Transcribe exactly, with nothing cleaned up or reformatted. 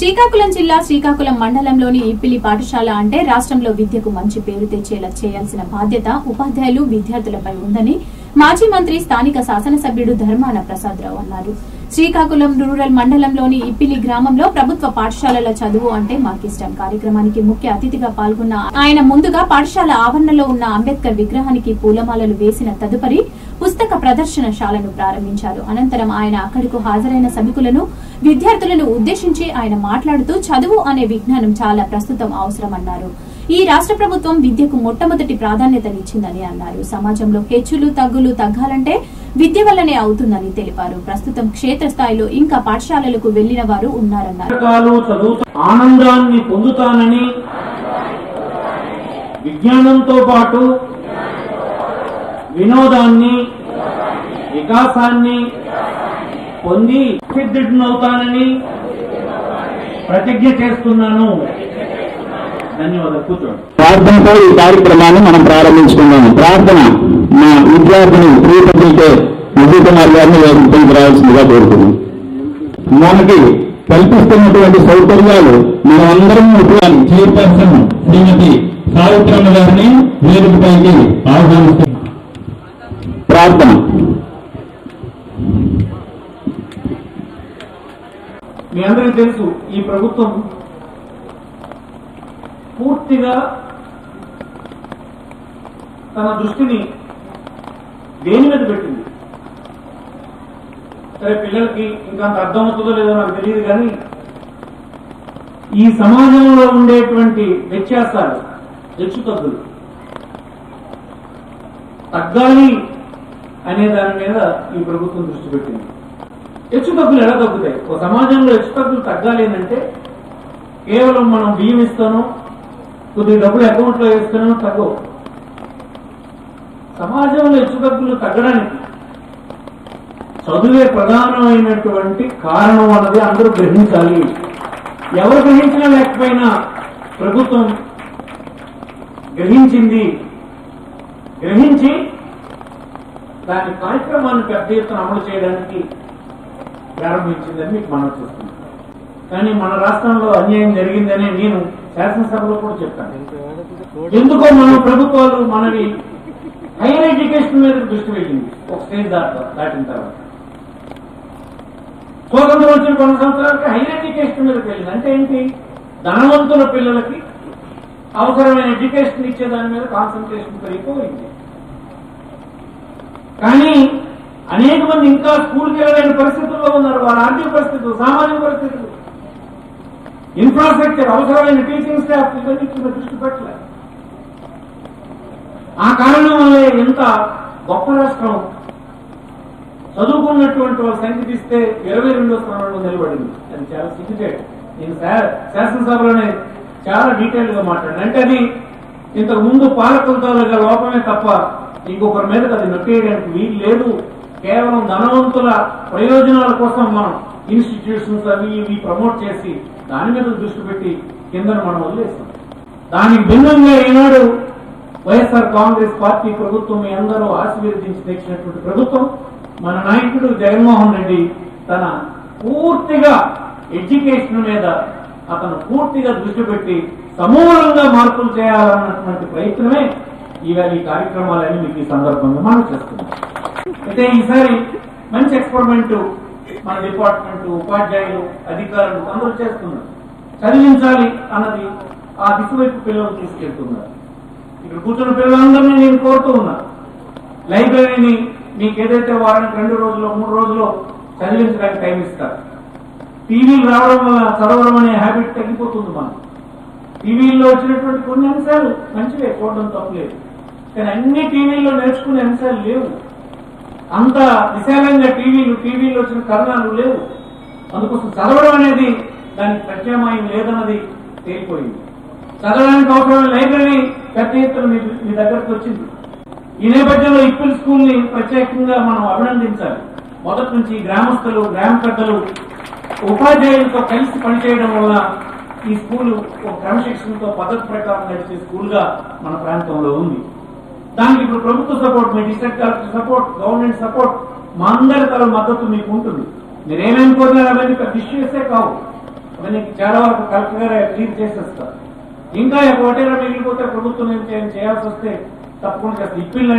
శ్రీకాకుళం జిల్లా శ్రీకాకుళం మండలంలోని ఇప్పిలి పాఠశాల అంటే రాష్ట్రంలో విద్యకు మంచి పేరు తెచ్చేలా చేయాల్సిన బాధ్యత ఉపాధ్యాయులు విద్యార్థులపై ఉందని మాజీ మంత్రి స్థానిక శాసనసభ్యుడు ధర్మాన ప్రసాదరావు అన్నారు. శ్రీకాకుళం రూరల్ మండలంలోని ఇప్పిలి గ్రామంలో ప్రభుత్వ పాఠశాలలో చదువు అంటే మాకిష్టం కార్యక్రమానికి ముఖ్య అతిథిగా పాల్గొన్న ఆయన ముందుగా పాఠశాల ఆవరణలో ఉన్న అంబేద్కర్ విగ్రహానికి పూలమాలలు వేసిన తదుపరి పుస్తక ప్రదర్శనశాలను ప్రారంభించారు. అనంతరం ఆయన అక్కడకు హాజరైన సభికులను విద్యార్థులను ఉద్దేశించి ఆయన మాట్లాడుతూ చదువు అనే విజ్ఞానం చాలా ప్రస్తుతం అవసరమన్నారు. ఈ రాష్ట్ర ప్రభుత్వం విద్యకు మొట్టమొదటి ప్రాధాన్యతనిచ్చిందని అన్నారు. సమాజంలో హెచ్చులు తగ్గులు తగ్గాలంటే విద్య వల్లనే అవుతుందని తెలిపారు. ప్రస్తుతం క్షేత్ర స్థాయిలో ఇంకా పాఠశాలలకు వెళ్లిన వారు ఉన్నారన్నారు. ఆనందాన్ని పొందుతానని విజ్ఞానంతో పాటు వినోదాన్ని వికాసాన్ని పొంది సిద్ధినవుతానని ప్రతిజ్ఞ చేస్తున్నాను. ప్రార్థనతో ఈ కార్యక్రమాన్ని మనం ప్రారంభించుకున్నాము. ప్రార్థన మా విద్యార్థిని ప్రియపడితే విజయ కుమార్ గారిని వేదికకు రావాల్సిందిగా కోరుతున్నాం. మనకి కల్పిస్తున్నటువంటి సౌకర్యాలు మనం అందరం చైర్పర్సన్ శ్రీమతి సావిత్రమ్మ గారిని వేదికపైకి ఆహ్వానిస్తున్నాం. ప్రార్థన మీ అందరికీ తెలుసు, ఈ ప్రభుత్వం పూర్తిగా తన దృష్టిని దేని మీద పెట్టింది? సరే, పిల్లలకి ఇంకా అంత అర్థమవుతుందో లేదో నాకు తెలియదు, కానీ ఈ సమాజంలో ఉండేటువంటి వ్యత్యాసాలు హెచ్చు తగ్గులు తగ్గాలి అనే దాని మీద ఈ ప్రభుత్వం దృష్టి పెట్టింది. హెచ్చు తగ్గులు ఎలా తగ్గుతాయి? ఒక సమాజంలో హెచ్చు తగ్గులు తగ్గాలి అంటే కేవలం మనం బియ్యం ఇస్తాను, కొద్ది డబ్బులు అకౌంట్లో వేస్తున్నాం తగ్గవు. సమాజంలో హెచ్చుతగ్గులు తగ్గడానికి చదువే ప్రధానమైనటువంటి కారణం అన్నది అందరూ గ్రహించాలి. ఎవరు గ్రహించినా లేకపోయినా ప్రభుత్వం గ్రహించింది. గ్రహించి దాని కార్యక్రమాన్ని పెద్ద ఎత్తున అమలు చేయడానికి ప్రారంభించిందని మీకు మనం చూస్తున్నాం. కానీ మన రాష్ట్రంలో అన్యాయం జరిగిందనే నేను శాసనసభలో కూడా చెప్తాను. ఎందుకో మన ప్రభుత్వాలు మనవి హైయర్ ఎడ్యుకేషన్ మీద దృష్టి పెట్టింది ఒక స్టేజ్ దాకా దాటిన తర్వాత. స్వతంత్రం వచ్చిన కొన్ని సంవత్సరాలకి హైయర్ ఎడ్యుకేషన్ మీదకి వెళ్ళింది. అంటే ఏంటి? ధనవంతుల పిల్లలకి అవసరమైన ఎడ్యుకేషన్ ఇచ్చే దాని మీద కాన్సన్ట్రేషన్ పెరిగిపోయింది. కానీ అనేక మంది ఇంకా స్కూల్కి వెళ్ళలేని పరిస్థితుల్లో ఉన్నారు. వారి ఆర్థిక పరిస్థితులు, సామాజిక పరిస్థితులు, ఇన్ఫ్రాస్ట్రక్చర్, అవసరమైన టీచింగ్ స్టాఫ్ ఇవన్నీ దృష్టి పెట్టలేదు. ఆ కారణం వల్లే ఎంత గొప్ప రాష్ట్రం చదువుకున్నటువంటి వాళ్ళ సంఖ్య తీస్తే ఇరవై రెండో స్థానంలో నిలబడింది. అది చాలా సిగ్గుచేయడం. నేను శాసనసభలోనే చాలా డీటెయిల్ గా మాట్లాడాను. అంటే అది ఇంతకు ముందు పాలకులతో లోపమే తప్ప ఇంకొకరి మీద అది నొక్కేయడానికి వీలు లేదు. కేవలం ధనవంతుల ప్రయోజనాల కోసం మనం ఇన్స్టిట్యూషన్స్ అవి ఇవి ప్రమోట్ చేసి దాని మీద దృష్టి పెట్టి కిందను మనం వదిలేస్తాం. దానికి భిన్నంగా ఈనాడు వైఎస్ఆర్ కాంగ్రెస్ పార్టీ ప్రభుత్వం అందరూ ఆశీర్వదించి తెచ్చినటువంటి ప్రభుత్వం. మన నాయకుడు జగన్మోహన్ రెడ్డి తన పూర్తిగా ఎడ్యుకేషన్ మీద అతను పూర్తిగా దృష్టి పెట్టి సమూలంగా మార్పులు చేయాలన్నటువంటి ప్రయత్నమే ఇవాళ ఈ కార్యక్రమాలని మీకు ఈ సందర్భంగా మనం చేస్తున్నాం. అయితే ఈసారి మంచి ఎక్స్పెరిమెంట్ మన డిపార్ట్మెంట్ ఉపాధ్యాయులు అధికారులు అందరూ చేస్తున్నారు. చదివించాలి అన్నది ఆ దిశవైపు పిల్లలు తీసుకెళ్తున్నారు. ఇక్కడ కూర్చున్న పిల్లలందరినీ నేను కోరుతూ ఉన్నా, లైబ్రరీని మీకు ఏదైతే వారానికి రెండు రోజులు మూడు రోజులు చదివించడానికి టైం ఇస్తారు. టీవీలు రావడం వల్ల చదవడం అనే హ్యాబిట్ తగ్గిపోతుంది. మనం టీవీల్లో వచ్చినటువంటి కొన్ని అంశాలు మంచివే, చూడడం తప్పలేదు, కానీ అన్ని టీవీల్లో నేర్చుకునే అంశాలు లేవు. అంత విశాలంగా టీవీలు టీవీలో వచ్చిన కారణాలు లేవు. అందుకోసం చదవడం అనేది దానికి ప్రత్యామ్నాయం లేదన్నది తేలిపోయింది. చదవడానికి అవసరమైన లైబ్రరీ పెద్ద ఎత్తున మీ దగ్గరకు వచ్చింది. ఈ నేపథ్యంలో ఇప్పిల్ స్కూల్ ని ప్రత్యేకంగా మనం అభినందించాలి. మొదటి నుంచి గ్రామస్తులు, గ్రామ పెద్దలు, ఉపాధ్యాయులతో కలిసి పనిచేయడం వల్ల ఈ స్కూలు ఒక క్రమశిక్షణతో పద్ధతి ప్రకారం నడిచే స్కూల్ గా మన ప్రాంతంలో ఉంది. దానికి ఇప్పుడు ప్రభుత్వ సపోర్ట్, మీ district collector support, government support, మా అందరి తల మద్దతు మీకు ఉంటుంది. మీరేమేమి కోరినా అవన్నీ ఇష్యూసే కావు. చాలా వరకు కలెక్టర్ గారు ట్రీట్ చేసేస్తారు. ఇంకా ఒకటేరా మిగిలిపోతే ప్రభుత్వం ఏం చేయాల్సి వస్తే తప్పకుండా చేస్తారు.